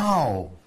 Wow.